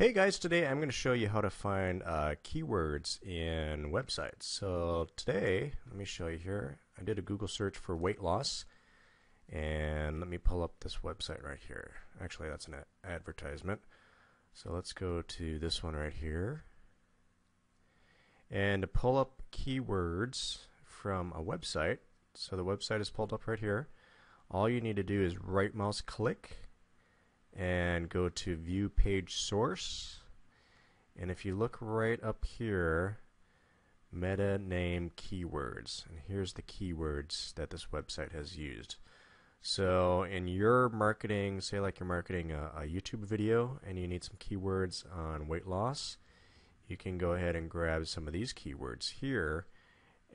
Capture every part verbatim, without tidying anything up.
Hey guys, today I'm going to show you how to find uh, keywords in websites. So today, let me show you here. I did a Google search for weight loss, and let me pull up this website right here. Actually, that's an advertisement. So let's go to this one right here. And to pull up keywords from a website, so the website is pulled up right here, all you need to do is right mouse click and go to view page source, and if you look right up here, meta name keywords, and here's the keywords that this website has used. So in your marketing, say like you're marketing a, a YouTube video and you need some keywords on weight loss, you can go ahead and grab some of these keywords here,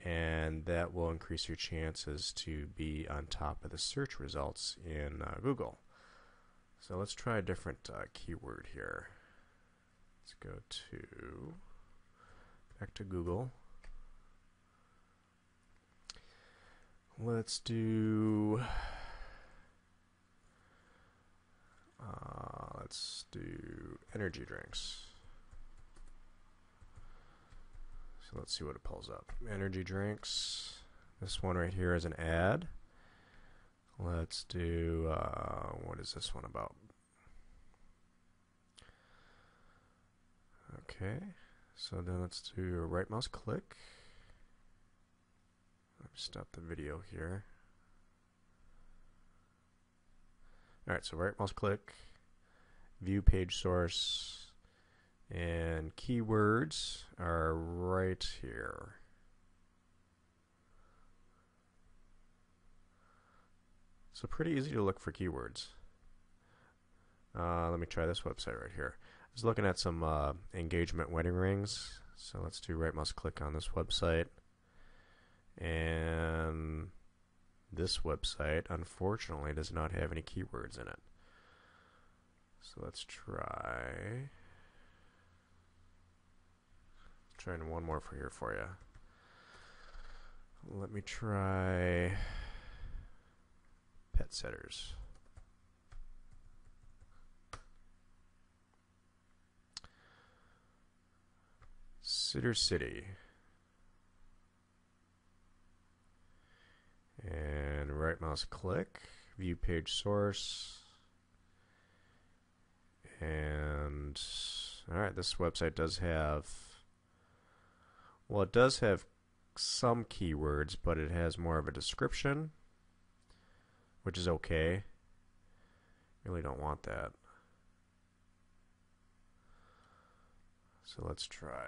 and that will increase your chances to be on top of the search results in uh, Google. So let's try a different uh, keyword here. Let's go to back to Google. Let's do uh, let's do energy drinks. So let's see what it pulls up. Energy drinks. This one right here is an ad. Let's do, uh, what is this one about? Okay, so then let's do a right mouse click. Let me stop the video here. Alright, so right mouse click, view page source, and keywords are right here. So pretty easy to look for keywords. Uh, let me try this website right here. I was looking at some uh, engagement wedding rings. So let's do right mouse click on this website. And this website, unfortunately, does not have any keywords in it. So let's try. Trying one more for here for you. Let me try pet sitters. Sitter City. And right mouse click, view page source. And alright, this website does have, well, it does have some keywords, but it has more of a description, which is okay. Really don't want that. So let's try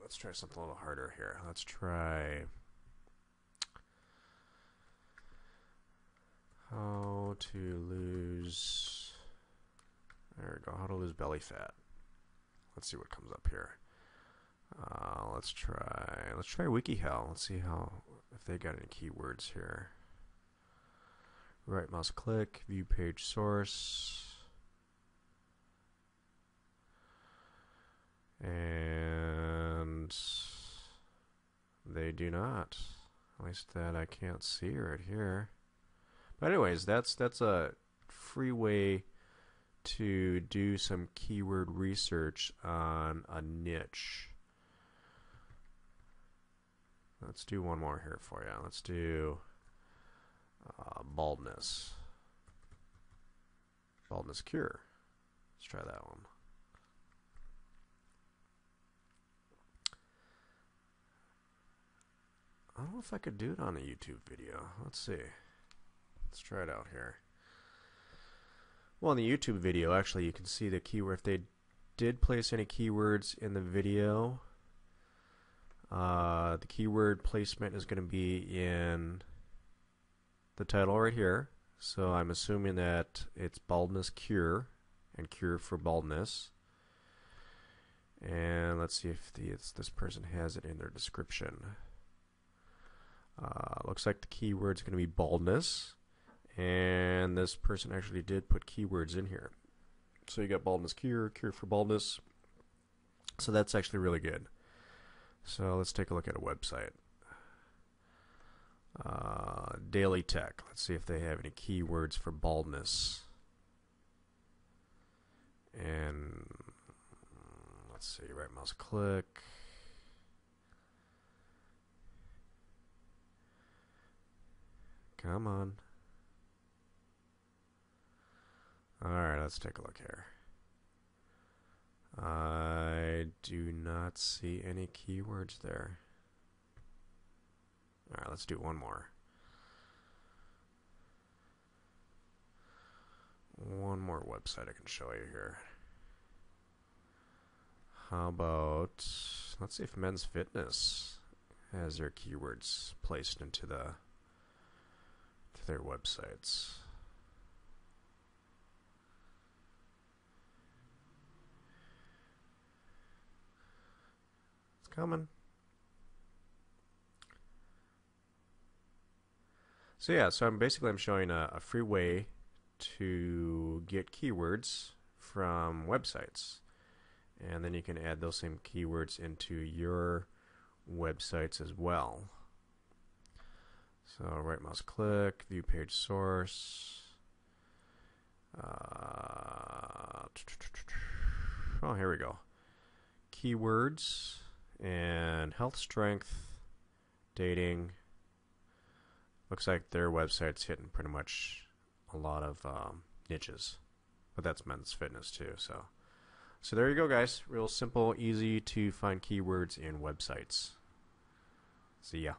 let's try something a little harder here. Let's try how to lose there we go, how to lose belly fat. Let's see what comes up here. Uh, let's try let's try WikiHow. Let's see how if they got any keywords here. Right mouse click, view page source, and they do not. At least that I can't see right here. But anyways, that's that's a free way to do some keyword research on a niche. Let's do one more here for you. Let's do Uh, baldness. Baldness cure. Let's try that one. I don't know if I could do it on a YouTube video. Let's see. Let's try it out here. Well, in the YouTube video, actually, you can see the keyword. If they did place any keywords in the video, uh, the keyword placement is going to be in the title right here, so I'm assuming that it's baldness cure and cure for baldness. And let's see if the, it's, this person has it in their description. Uh, looks like the keyword's going to be baldness, and this person actually did put keywords in here. So you got baldness cure, cure for baldness. So that's actually really good. So let's take a look at a website. Uh, daily tech. Let's see if they have any keywords for baldness. And let's see, right mouse click. Come on. Alright, let's take a look here. I do not see any keywords there. Alright, let's do one more. One more website I can show you here. How about, let's see if Men's Fitness has their keywords placed into the to their websites. It's coming. So yeah, so I'm basically I'm showing a, a free way to get keywords from websites, and then you can add those same keywords into your websites as well. So right mouse click, view page source. Uh, oh, here we go. Keywords and health, strength, dating. Looks like their website's hitting pretty much a lot of um, niches, but that's Men's Fitness too. So, so there you go, guys. Real simple, easy to find keywords in websites. See ya.